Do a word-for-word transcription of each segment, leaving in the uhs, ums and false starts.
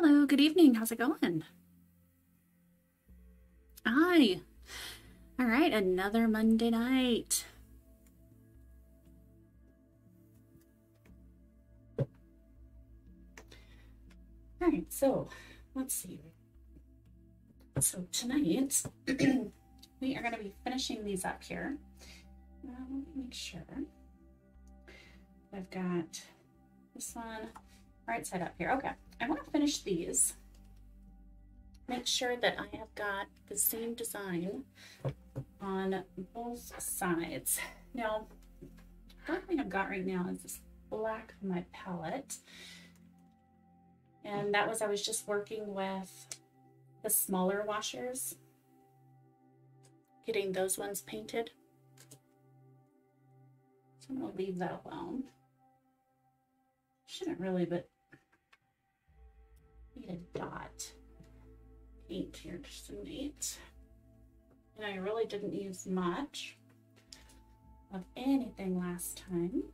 Hello, good evening. How's it going? Hi. All right, another Monday night. All right, so let's see. So tonight we are going to be finishing these up here. Uh, let me make sure. I've got this one right side up here. Okay, I want to finish these. Make sure that I have got the same design on both sides. Now, what I've got right now is this black on my palette. And that was, I was just working with the smaller washers, getting those ones painted. So I'm going to leave that alone. Shouldn't really, but I need a dot paint here just to neat. And I really didn't use much of anything last time.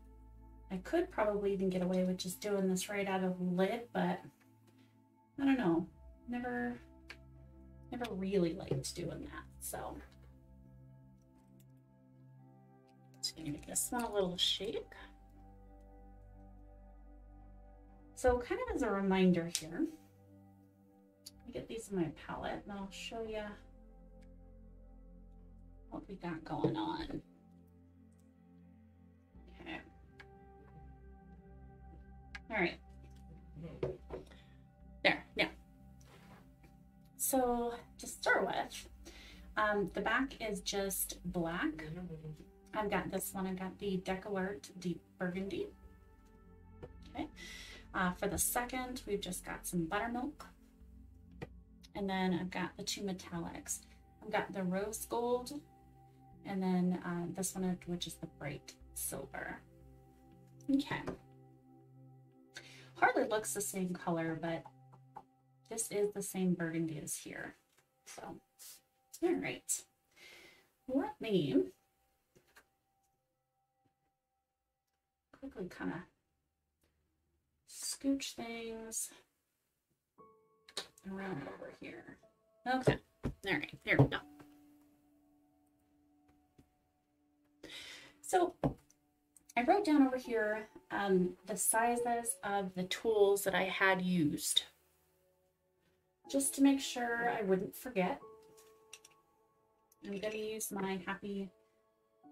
I could probably even get away with just doing this right out of the lid, but I don't know. Never, never really liked doing that. So, just gonna give this one a little shake. So, kind of as a reminder here, I get these in my palette, and I'll show you what we got going on. Okay. All right. There. Now. So to start with, um, the back is just black. I've got this one. I've got the DecoArt Deep Burgundy. Okay. Uh, for the second, we've just got some buttermilk. And then I've got the two metallics. I've got the rose gold, and then uh, this one, which is the bright silver. Okay. Hardly looks the same color, but this is the same burgundy as here. So, all right. Let me quickly kind of scooch things around over here. Okay. All right. There we go. So, I wrote down over here um, the sizes of the tools that I had used, just to make sure I wouldn't forget. I'm going to use my Happy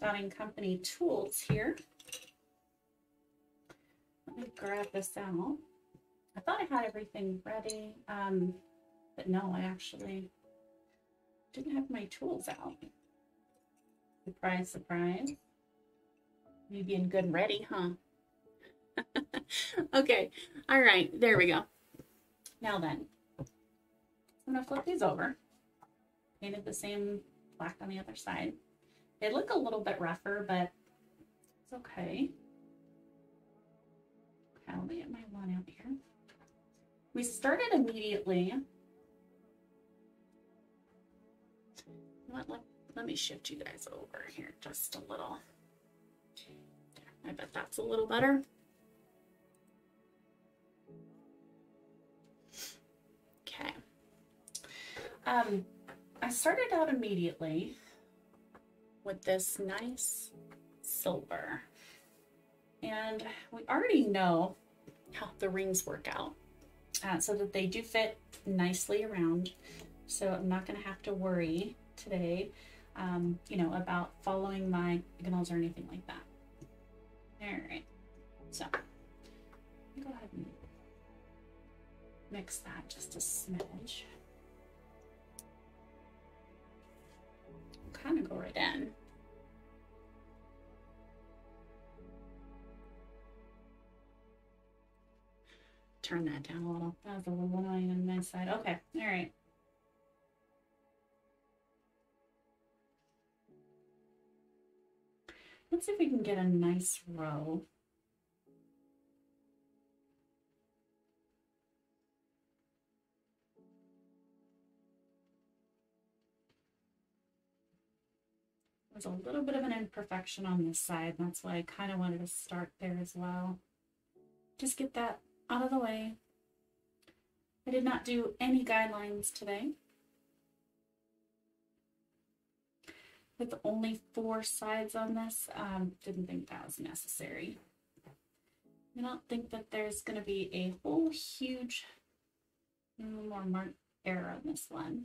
Dotting Company tools here. Let me grab this out. I thought I had everything ready, um, but no, I actually didn't have my tools out. Surprise, surprise. You being good and ready, huh? Okay. All right. There we go. Now then, I'm going to flip these over. Painted the same black on the other side. They look a little bit rougher, but it's okay. Okay, let me get my one out here. We started immediately. Let, let, let me shift you guys over here just a little. I bet that's a little better. Okay. Um, I started out immediately with this nice silver. And we already know how the rings work out, uh, so that they do fit nicely around. So I'm not going to have to worry today, um, you know, about following my diagonals or anything like that. All right, so go ahead and mix that just a smidge. Kind of go right in. Turn that down a little. That was a little annoying on my side. Okay, all right. Let's see if we can get a nice row. There's a little bit of an imperfection on this side. That's why I kind of wanted to start there as well. Just get that out of the way. I did not do any guidelines today, with only four sides on this. Um, didn't think that was necessary. I don't think that there's going to be a whole huge more marked error on this one.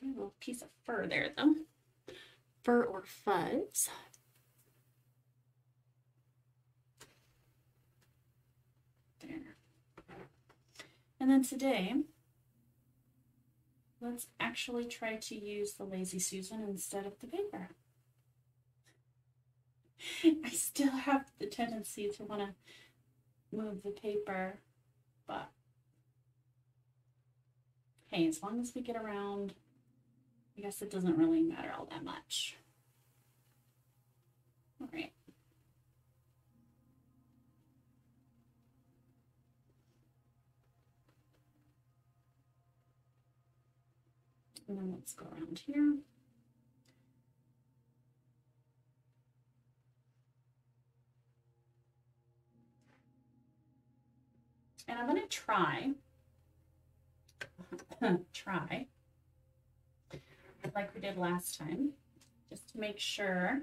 Do a little piece of fur there though. Fur or fuzz. There. And then today, let's actually try to use the Lazy Susan instead of the paper. I still have the tendency to want to move the paper, but hey, as long as we get around, I guess it doesn't really matter all that much. All right. And then let's go around here. And I'm going to try, try, like we did last time, just to make sure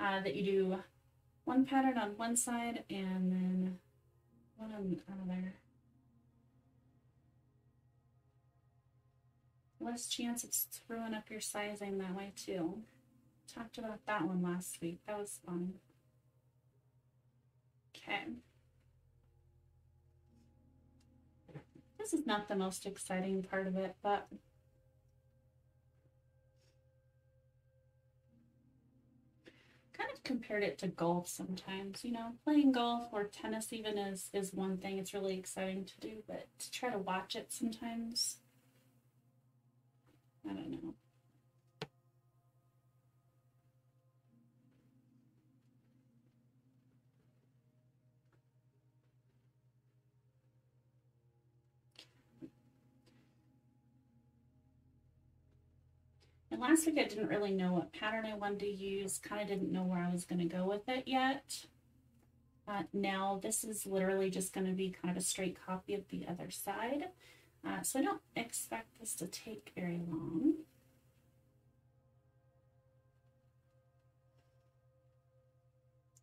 uh, that you do one pattern on one side and then one on the other. Less chance of screwing up your sizing that way too. Talked about that one last week. That was fun. Okay. This is not the most exciting part of it, but kind of compared it to golf sometimes, you know, playing golf or tennis even is, is one thing. It's really exciting to do, but to try to watch it sometimes, I don't know. And last week I didn't really know what pattern I wanted to use, kind of didn't know where I was going to go with it yet. Uh, now this is literally just going to be kind of a straight copy of the other side. Uh, so I don't expect this to take very long.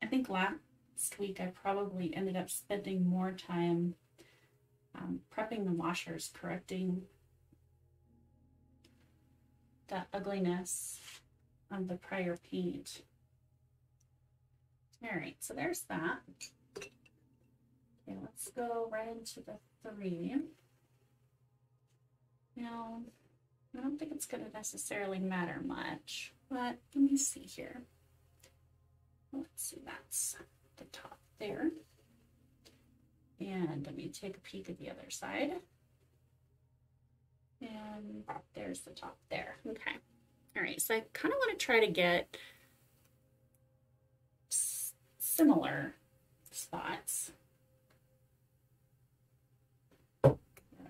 I think last week I probably ended up spending more time um, prepping the washers, correcting that ugliness on the prior paint. All right, so there's that. Okay, let's go right into the three. Now, I don't think it's going to necessarily matter much, but let me see here. Let's see, that's the top there. And let me take a peek at the other side. And there's the top there. Okay. All right. So I kind of want to try to get similar spots. I don't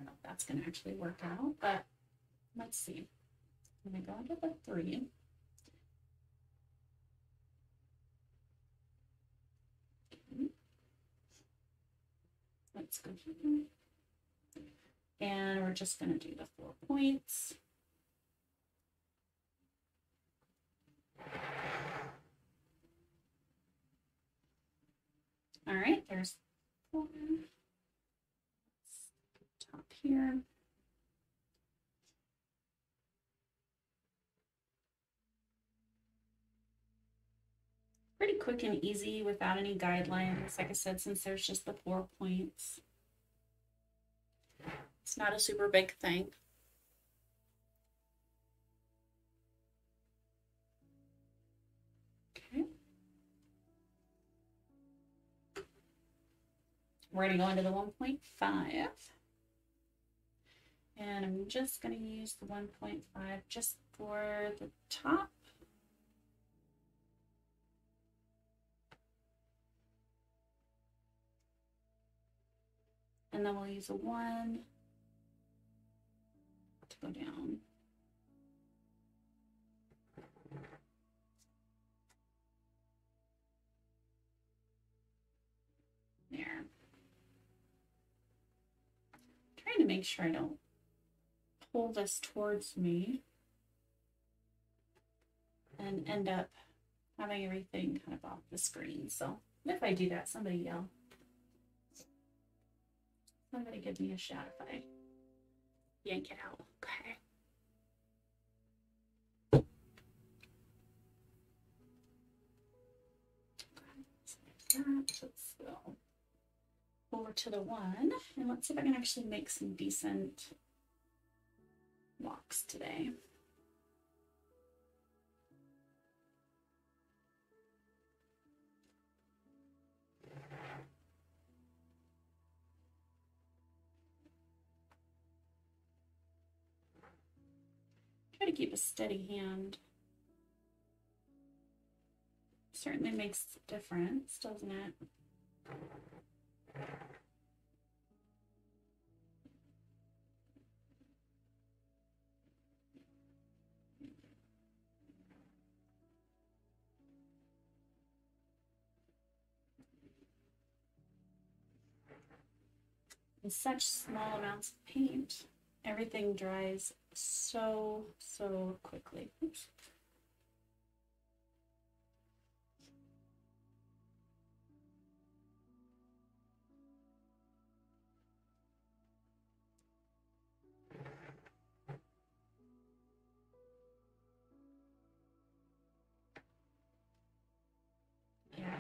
know if that's going to actually work out, but let's see. I'm going to go into the three. Okay. Let's go here. And we're just going to do the four points. All right, there's four. Top here. Pretty quick and easy without any guidelines, like I said, since there's just the four points. It's not a super big thing. Okay. We're going to go into the one point five. And I'm just going to use the one point five just for the top. And then we'll use a one. Go down. to make sure I don't pull this towards me and end up having everything kind of off the screen. So if I do that, somebody yell. Somebody give me a shout if I yank it out. Okay. Let's go over to the one and let's see if I can actually make some decent walks today. Try to keep a steady hand. Certainly makes a difference, doesn't it? In such small amounts of paint, everything dries so, so quickly. Oops.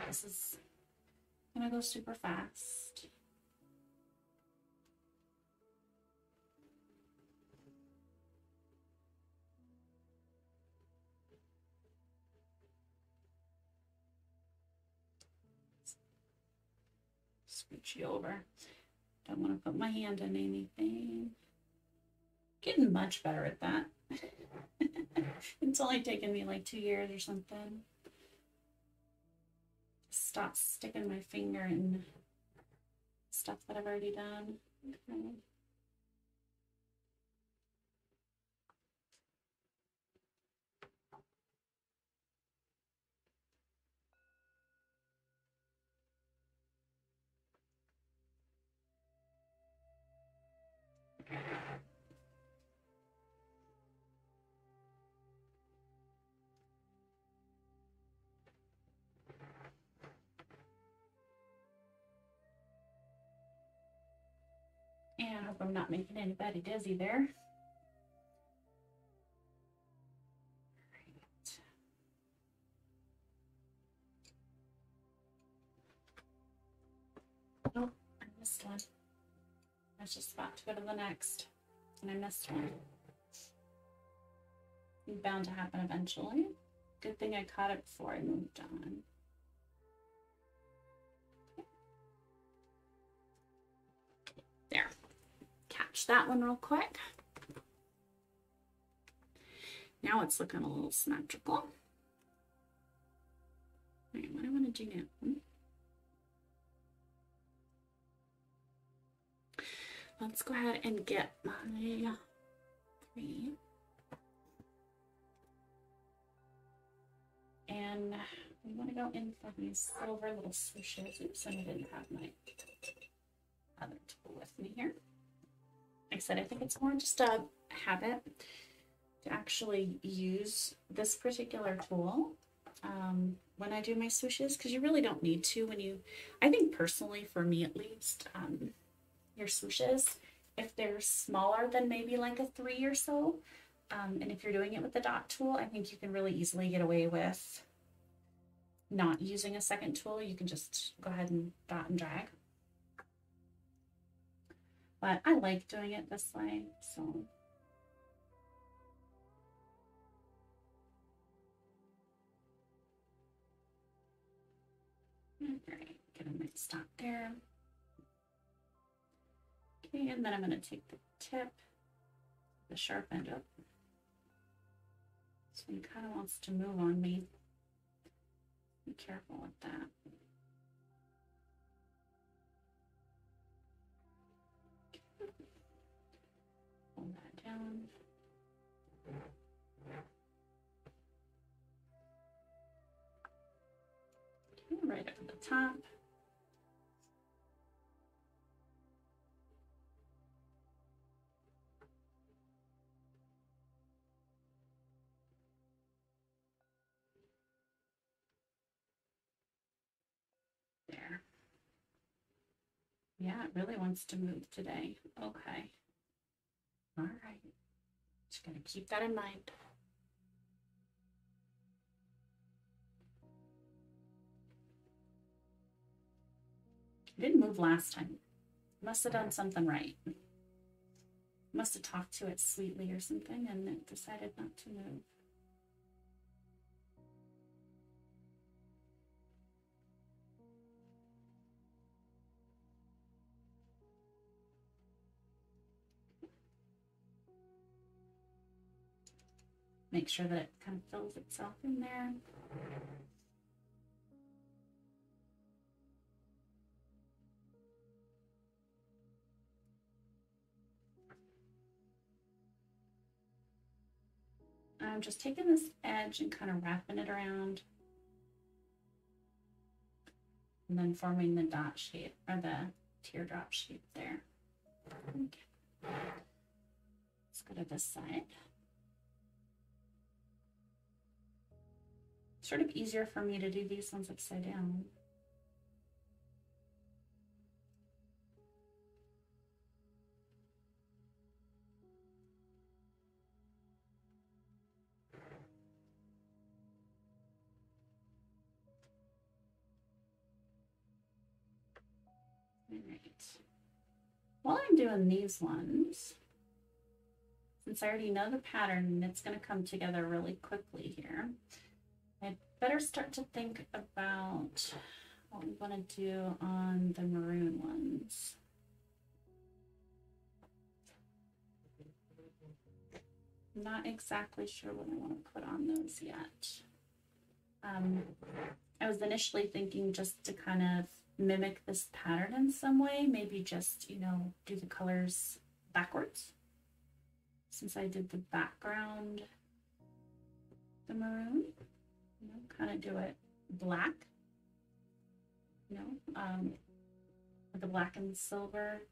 This is gonna go super fast. Scooch you over. Don't want to put my hand in anything. Getting much better at that. It's only taken me like two years or something. Stop sticking my finger in stuff that I've already done. Okay. I hope I'm not making anybody dizzy there. Right. Oh, I missed one. I was just about to go to the next, and I missed one. It's bound to happen eventually. Good thing I caught it before I moved on. That one real quick. Now it's looking a little symmetrical. All right, what do I want to do now? Let's go ahead and get my three. And we want to go in for these silver little swooshes. Oops, I didn't have my other tool with me here. Like I said, I think it's more just a habit to actually use this particular tool um, when I do my swooshes, because you really don't need to when you, I think personally, for me at least, um, your swooshes, if they're smaller than maybe like a three or so, um, and if you're doing it with the dot tool, I think you can really easily get away with not using a second tool. You can just go ahead and dot and drag. But I like doing it this way, so. All right, get a nice stop there. Okay, and then I'm gonna take the tip, the sharp end up. This one kind of wants to move on me. Be careful with that. Okay, right up at the top. Yeah, it really wants to move today. Okay. All right. Just going to keep that in mind. It didn't move last time. Must have done something right. Must have talked to it sweetly or something, and it decided not to move. Make sure that it kind of fills itself in there. I'm just taking this edge and kind of wrapping it around and then forming the dot shape or the teardrop shape there. Okay. Let's go to this side. Sort of easier for me to do these ones upside down. All right. While I'm doing these ones, since I already know the pattern and it's going to come together really quickly here, I'd better start to think about what we want to do on the maroon ones. I'm not exactly sure what I want to put on those yet. Um, I was initially thinking just to kind of mimic this pattern in some way, maybe just, you know, do the colors backwards. Since I did the background, the maroon. You know, kind of do it black, you know, um, with the black and silver.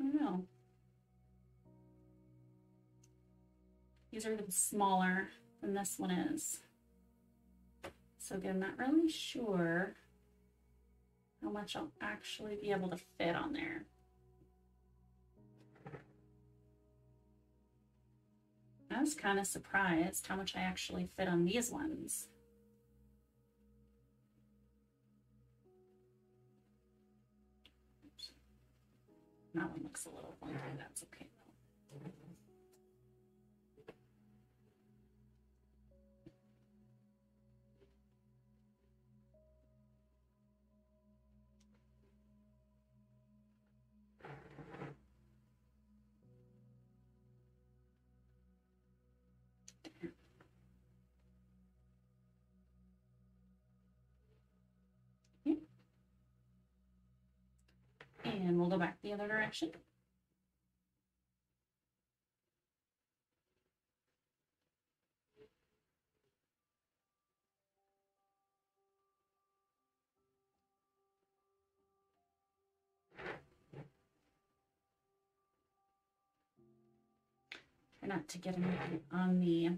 I don't know. These are a little smaller than this one is. So again, I'm not really sure how much I'll actually be able to fit on there. I was kind of surprised how much I actually fit on these ones. That one looks a little funky, that's okay though. And we'll go back the other direction. Try not to get anything on the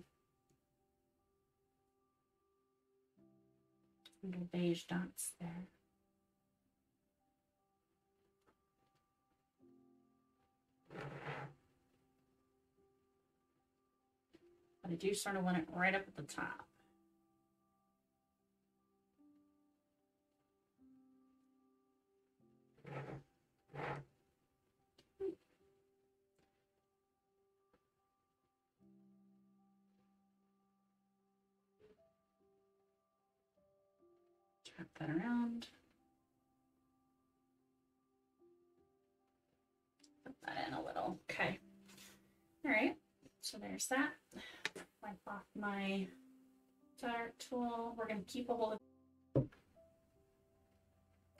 little beige dots there. But I do sort of want it right up at the top. Wrap that around. Put that in a little. Okay. All right. So there's that. Wipe off my dart tool. We're going to keep a hold of.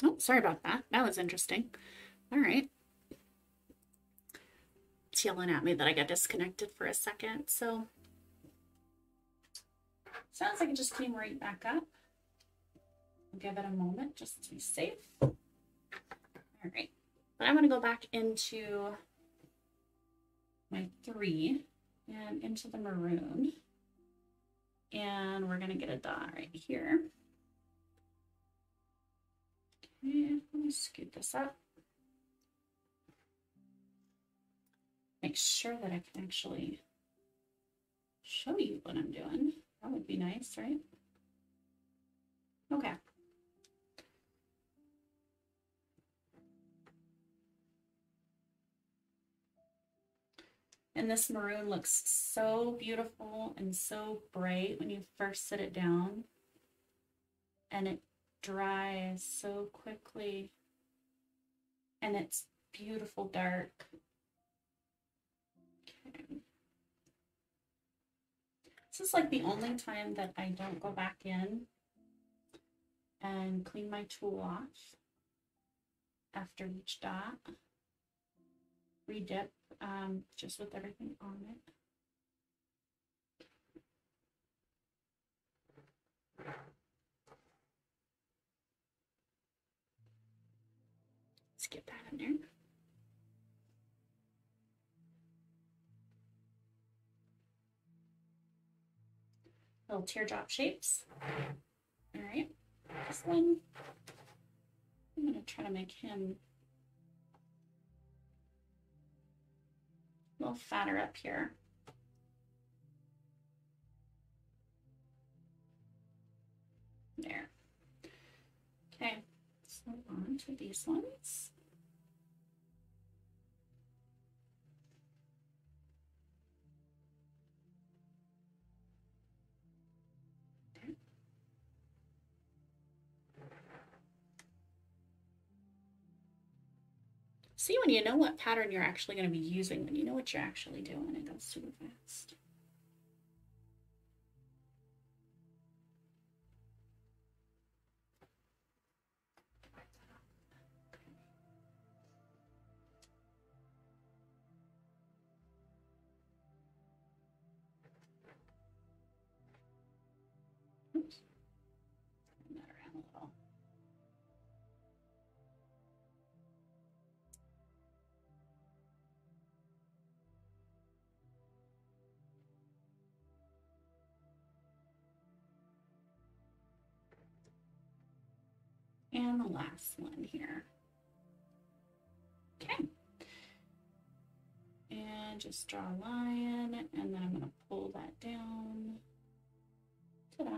Oh, sorry about that. That was interesting. All right. It's yelling at me that I got disconnected for a second. So sounds like it just came right back up. I'll give it a moment just to be safe. All right. But I'm going to go back into my three. And into the maroon, and we're going to get a dot right here. And let me scoot this up. Make sure that I can actually show you what I'm doing. That would be nice, right? Okay. And this maroon looks so beautiful and so bright when you first sit it down. And it dries so quickly. And it's beautiful dark. Okay. This is like the only time that I don't go back in and clean my tool off after each dot. Redip um, just with everything on it. Let's get that in there. Little teardrop shapes. All right, this one, I'm gonna try to make him a little fatter up here. There. Okay, so on to these ones. See, when you know what pattern you're actually going to be using, when you know what you're actually doing, it goes super fast. Oops. Turn that around a little. And the last one here. Okay. And just draw a line, and then I'm going to pull that down. Ta-da.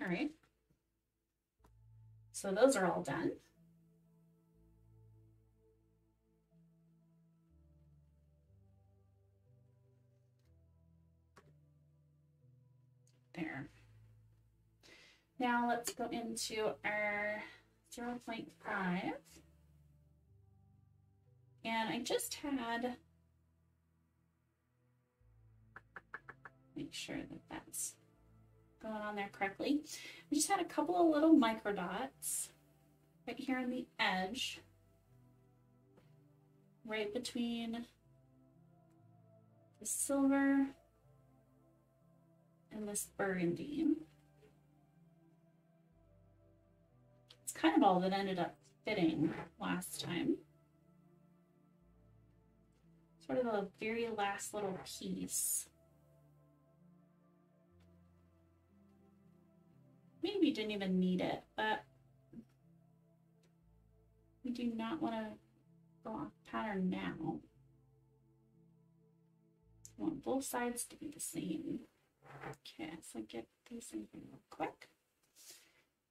All right. So those are all done. There. Now let's go into our zero point five. And I just had, make sure that that's going on there correctly. I just had a couple of little micro dots right here on the edge, right between the silver and this burgundy. Kind of all that ended up fitting last time. Sort of the very last little piece. Maybe didn't even need it, but we do not want to go off pattern now. I want both sides to be the same. Okay, so get these in here real quick.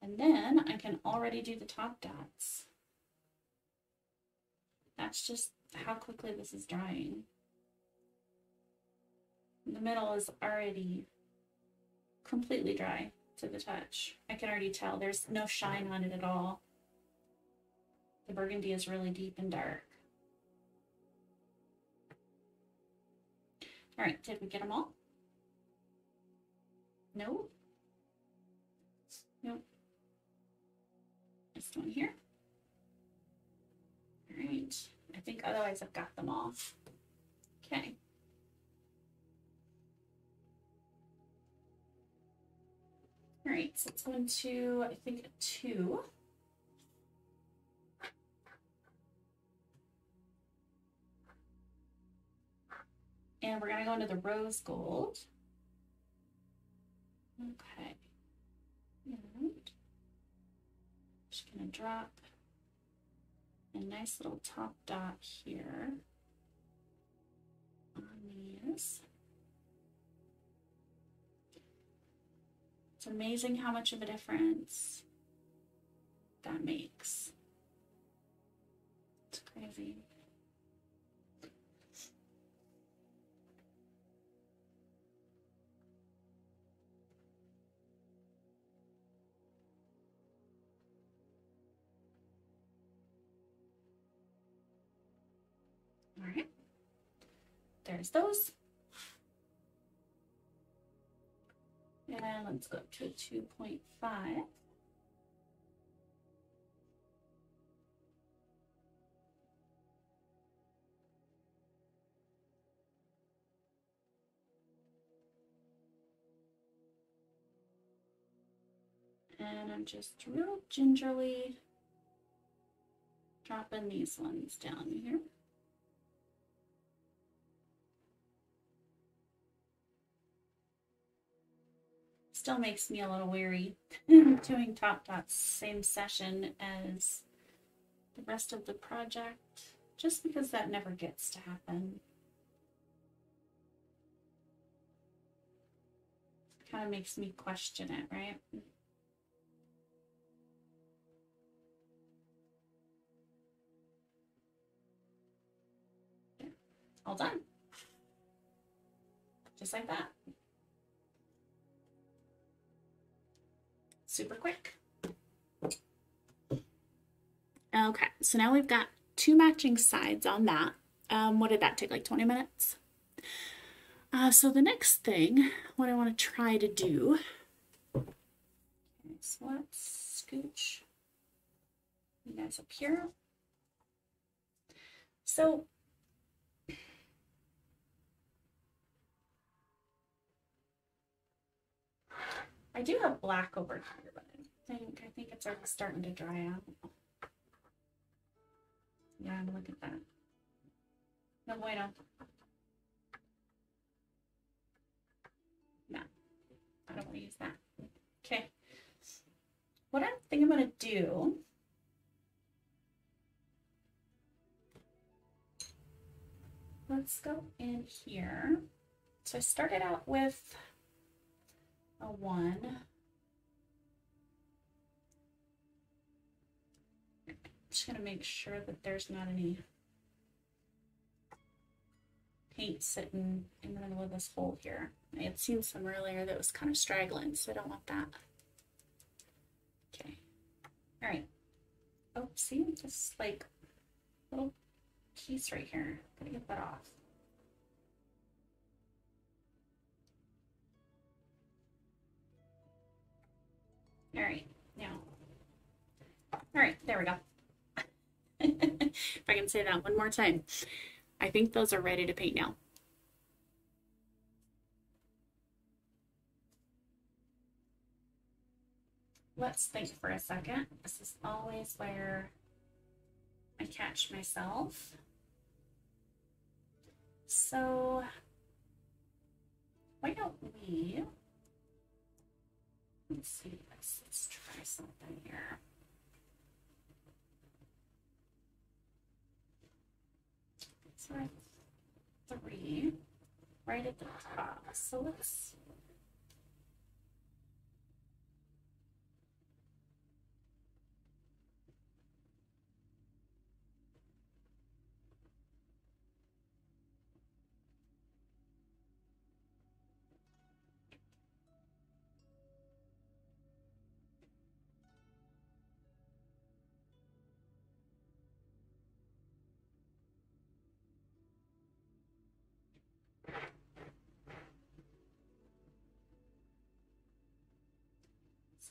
And then I can already do the top dots. That's just how quickly this is drying. The middle is already completely dry to the touch. I can already tell there's no shine on it at all. The burgundy is really deep and dark. All right, did we get them all? No? Nope. This one here. All right, I think otherwise I've got them all. Okay. All right, so let's go into, I think, two. And we're gonna go into the rose gold. Okay. And just gonna drop a nice little top dot here on these. It's amazing how much of a difference that makes. It's crazy. All right, there's those. And let's go up to two point five. And I'm just real gingerly dropping these ones down here. Still makes me a little weary doing top dots same session as the rest of the project, just because that never gets to happen. Kind of makes me question it, right? Yeah. All done. Just like that. Super quick. Okay, so now we've got two matching sides on that. Um, what did that take, like twenty minutes? Uh, so the next thing, what I want to try to do, okay, so let's scooch you guys up here. So I do have black over here, but I think I think it's already starting to dry out. Yeah, look at that. No bueno. No, I don't want to use that. Okay. What I think I'm going to do . Let's go in here. So I started out with a one. I'm just going to make sure that there's not any paint sitting in the middle of this hole here. I had seen some earlier that was kind of straggling, so I don't want that. Okay. All right. Oh, see, just like a little piece right here. I'm going to get that off. All right, now, all right, there we go. If I can say that one more time. I think those are ready to paint now. Let's think for a second. This is always where I catch myself. So why don't we, let's see, let's, let's try something here. So I have three right at the top. So let's,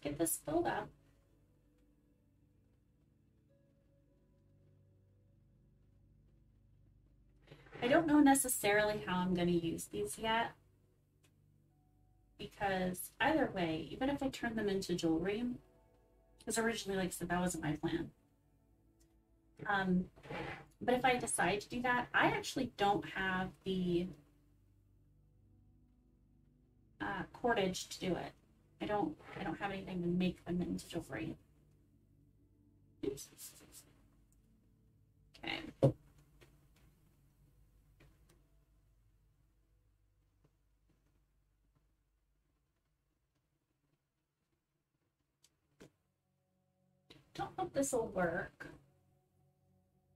get this filled up. I don't know necessarily how I'm going to use these yet, because either way, even if I turn them into jewelry, because originally, like I said, that wasn't my plan. Um, but if I decide to do that, I actually don't have the uh, cordage to do it. I don't I don't have anything to make them into jewelry. Oops. Okay. Don't know if this will work,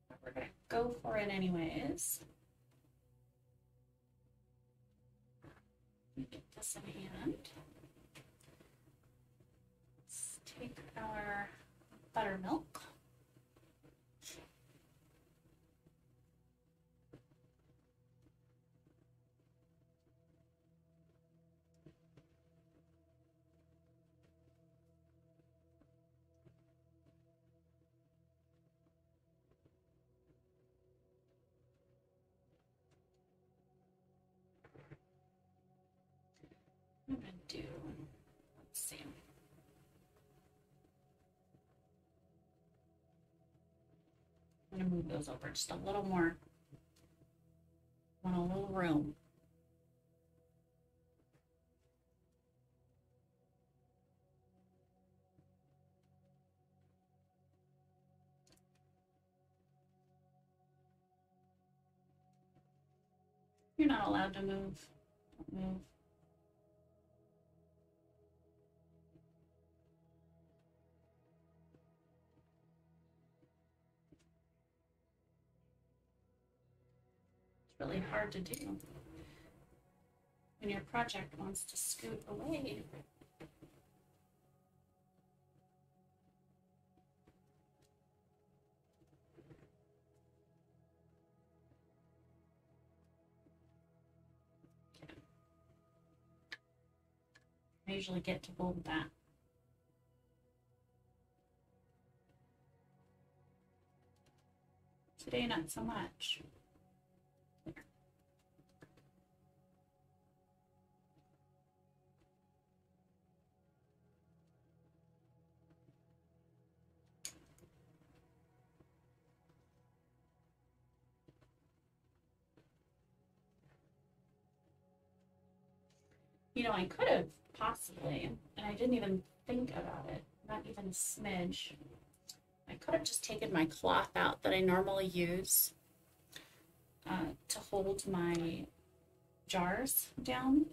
but we're gonna go for it anyways. Let me get this in hand. Let's take our buttermilk. I'm going to do, let's see. I'm going to move those over just a little more. I want a little room. You're not allowed to move. Don't move. Really hard to do when your project wants to scoot away. Okay. I usually get to hold that. Today, not so much. You know, I could have possibly, and I didn't even think about it, not even a smidge. I could have just taken my cloth out that I normally use uh, to hold my jars down.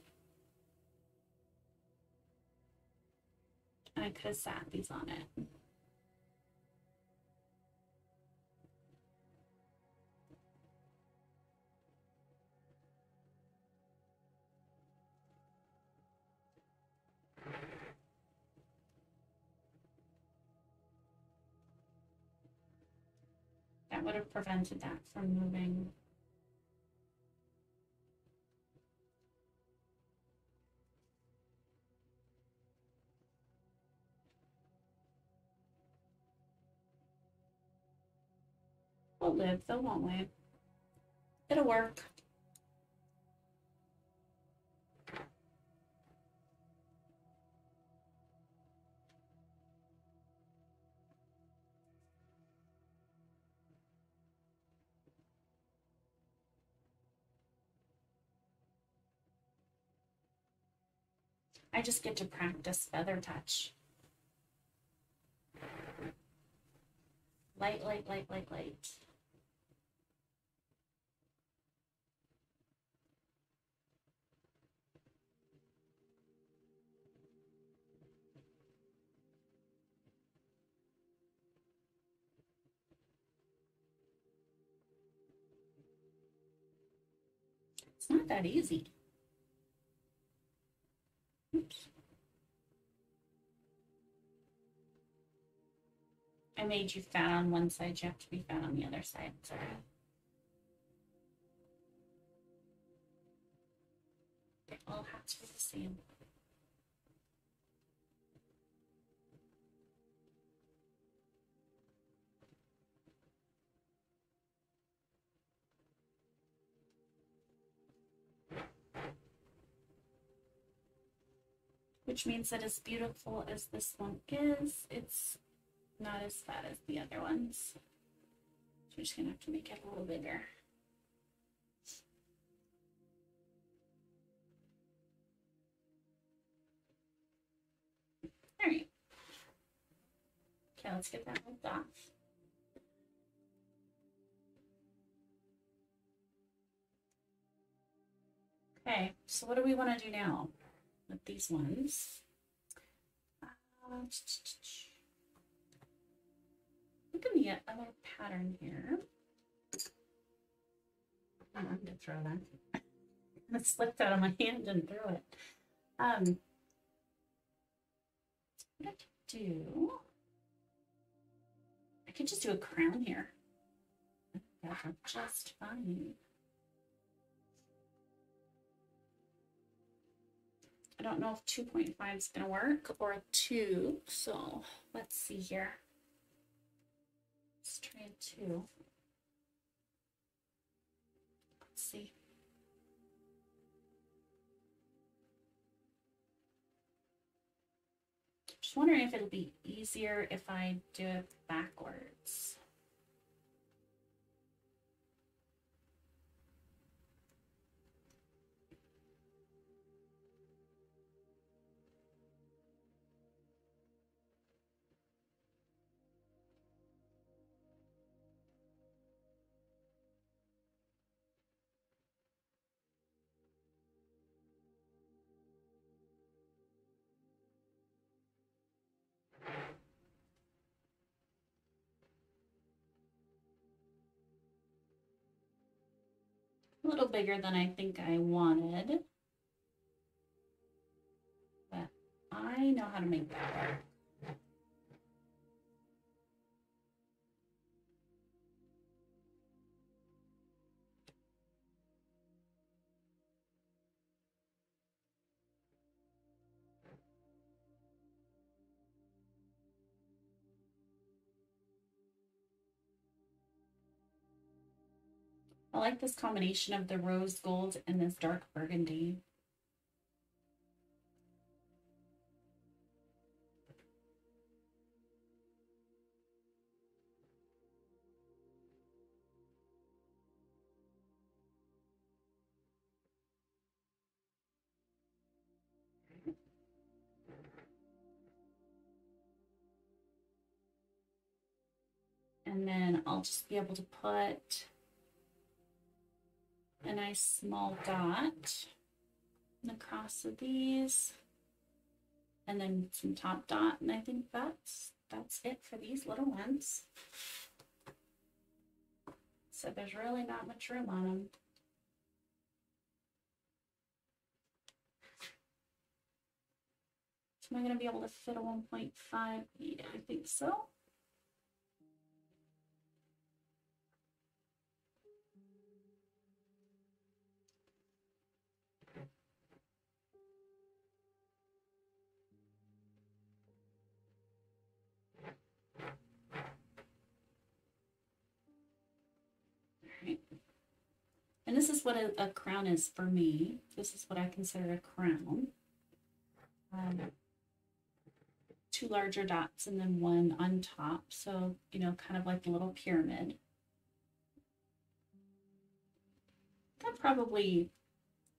And I could have sat these on it. Would have prevented that from moving. We'll live though, won't we? It'll work. I just get to practice feather touch. Light, light, light, light, light. It's not that easy. I made you fat on one side, you have to be fat on the other side. Sorry. They all have to be the same. Which means that as beautiful as this one is, it's not as fat as the other ones. So we're just gonna have to make it a little bigger. Okay, let's get that ripped off. Okay, so what do we want to do now with these ones? Uh, I'm going to get a little pattern here. Oh, I'm going to throw that. It slipped out of my hand and threw it. Um, what I could do, I could just do a crown here. That'll just fine. I don't know if two point five is going to work or two, so let's see here. Let's try two. Let's see. Just wondering if it'll be easier if I do it backwards. A little bigger than I think I wanted, but I know how to make that work. I like this combination of the rose gold and this dark burgundy. And then I'll just be able to put a nice small dot in the cross of these, and then some top dot, and I think that's that's it for these little ones. So there's really not much room on them. Am I going to be able to fit a one point five? Yeah, I think so. And this is what a, a crown is for me. This is what I consider a crown. Um, two larger dots and then one on top. So, you know, kind of like a little pyramid. That probably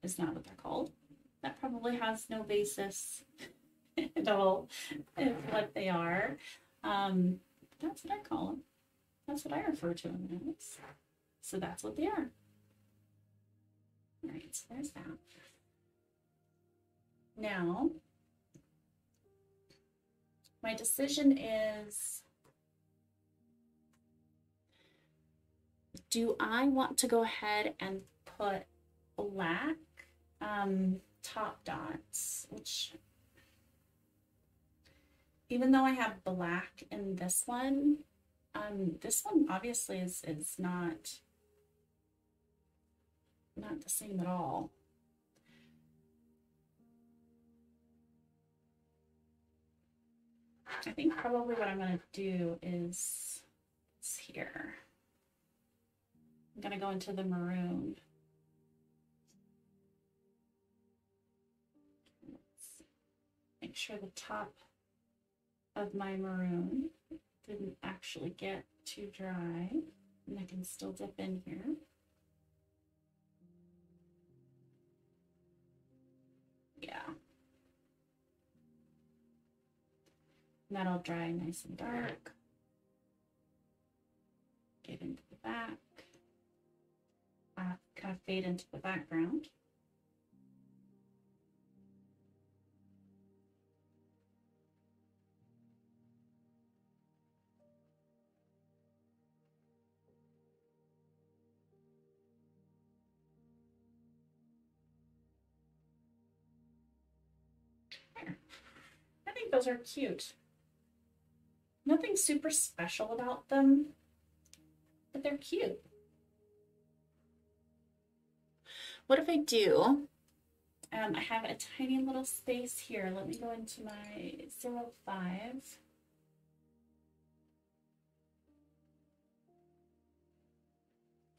is not what they're called. That probably has no basis at all in what they are. Um, that's what I call them. That's what I refer to them as. So that's what they are. All right, so there's that. Now, my decision is, do I want to go ahead and put black um, top dots, which, even though I have black in this one, um, this one obviously is, is not Not the same at all. I think probably what I'm going to do is it's here. I'm going to go into the maroon. Let's make sure the top of my maroon didn't actually get too dry, and I can still dip in here. And that'll dry nice and dark. Get into the back. Uh, kind of fade into the background. I think those are cute. Nothing super special about them, but they're cute. What if I do? Um, I have a tiny little space here. Let me go into my zero five.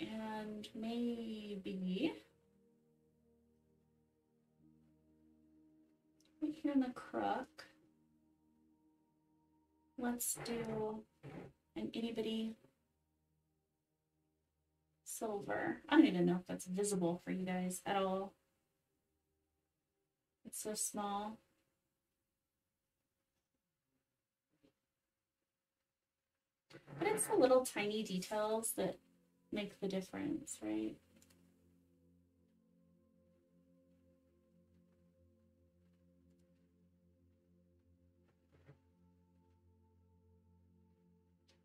And maybe here in the crook, let's do an itty bitty silver. I don't even know if that's visible for you guys at all. It's so small. But it's the little tiny details that make the difference, right?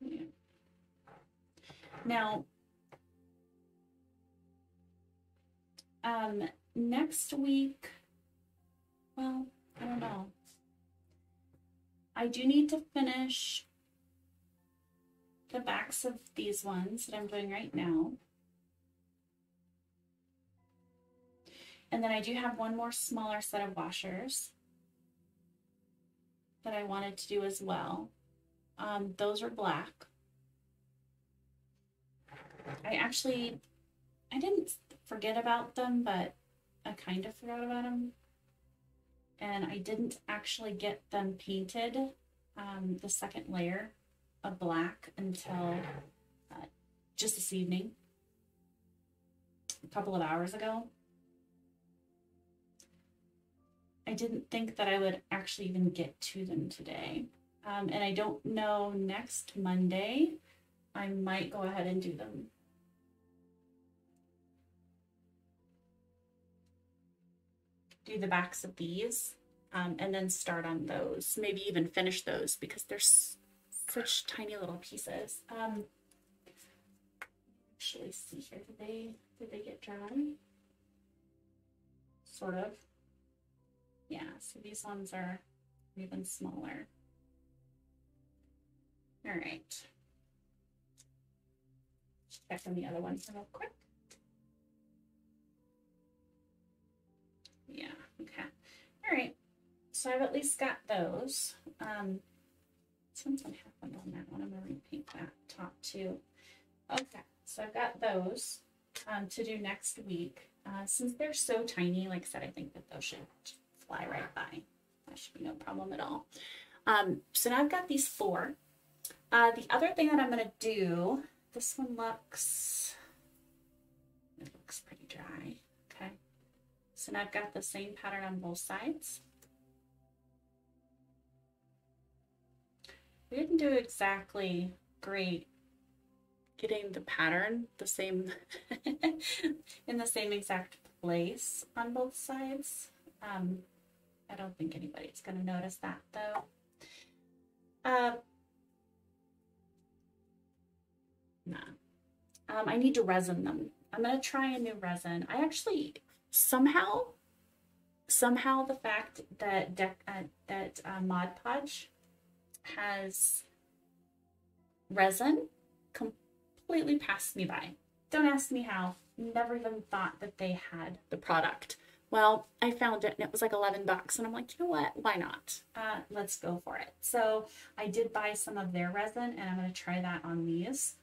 Yeah. Now, um, next week, well, I don't know. I do need to finish the backs of these ones that I'm doing right now. And then I do have one more smaller set of washers that I wanted to do as well. Um, those are black. I actually, I didn't forget about them, but I kind of forgot about them. And I didn't actually get them painted, um, the second layer of black until uh, just this evening, a couple of hours ago. I didn't think that I would actually even get to them today. Um, and I don't know, next Monday, I might go ahead and do them. Do the backs of these, um, and then start on those. Maybe even finish those because they're such tiny little pieces. Um, actually, see here, did they, did they get dry? Sort of. Yeah, so these ones are even smaller. All right, check on the other ones real quick. Yeah, okay. All right, so I've at least got those. Um, something happened on that one. I'm gonna repaint that top too. Okay, so I've got those um, to do next week. Uh, since they're so tiny, like I said, I think that those should fly right by. That should be no problem at all. Um, so now I've got these four. Uh, the other thing that I'm going to do, this one looks, it looks pretty dry. Okay. So now I've got the same pattern on both sides. We didn't do exactly great getting the pattern the same, in the same exact place on both sides. Um, I don't think anybody's going to notice that though. Uh, Nah. Um, I need to resin them. I'm going to try a new resin. I actually, somehow, somehow the fact that De uh, that uh, Mod Podge has resin completely passed me by. Don't ask me how. Never even thought that they had the product. Well, I found it and it was like eleven bucks and I'm like, you know what? Why not? Uh, let's go for it. So I did buy some of their resin and I'm going to try that on these.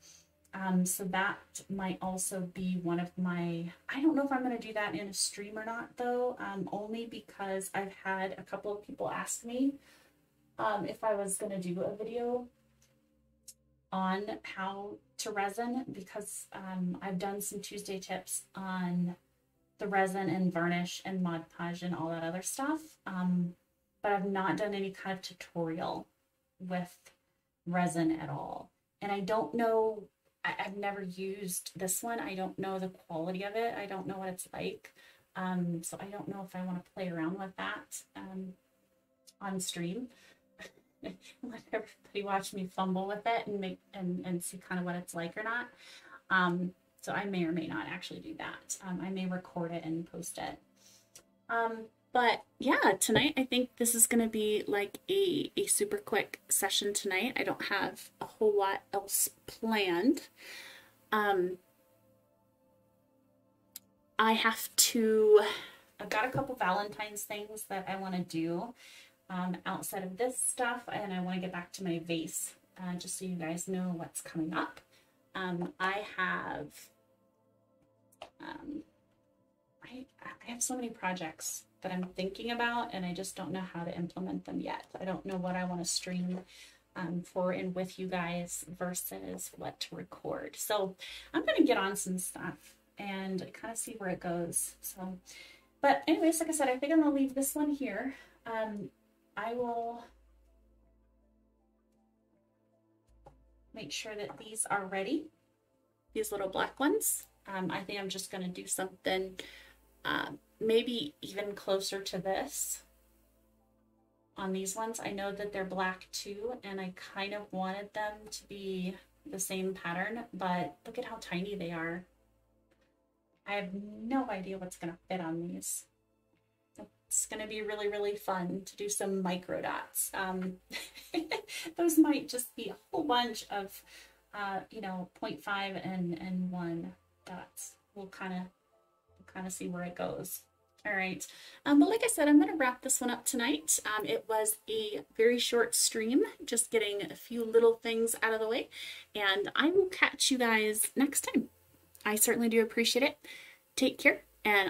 Um, so that might also be one of my, I don't know if I'm going to do that in a stream or not though, um, only because I've had a couple of people ask me um, if I was going to do a video on how to resin because um, I've done some Tuesday tips on the resin and varnish and Mod Podge and all that other stuff. Um, but I've not done any kind of tutorial with resin at all. And I don't know, I, I've never used this one. I don't know the quality of it. I don't know what it's like. Um, so I don't know if I want to play around with that um, on stream. Let everybody watch me fumble with it and make and, and see kind of what it's like or not. Um, so I may or may not actually do that. Um, I may record it and post it. Um, but yeah, tonight I think this is going to be like a, a super quick session tonight. I don't have a whole lot else planned. Um, I have to, I've got a couple Valentine's things that I want to do. Um, outside of this stuff, and I want to get back to my vase, uh, just so you guys know what's coming up. Um, I have, um, I, I have so many projects that I'm thinking about, and I just don't know how to implement them yet. I don't know what I want to stream um, for and with you guys versus what to record. So I'm going to get on some stuff and kind of see where it goes. So, but anyways, like I said, I think I'm going to leave this one here. Um, I will make sure that these are ready, these little black ones. Um, I think I'm just going to do something uh, maybe even closer to this on these ones. I know that they're black too, and I kind of wanted them to be the same pattern, but look at how tiny they are. I have no idea what's going to fit on these. It's going to be really, really fun to do some micro dots. Um, those might just be a whole bunch of, uh, you know, zero point five and, and one dots. We'll kind of we'll kind of see where it goes. All right. Um, but like I said, I'm going to wrap this one up tonight. Um, it was a very short stream, just getting a few little things out of the way. And I will catch you guys next time. I certainly do appreciate it. Take care, and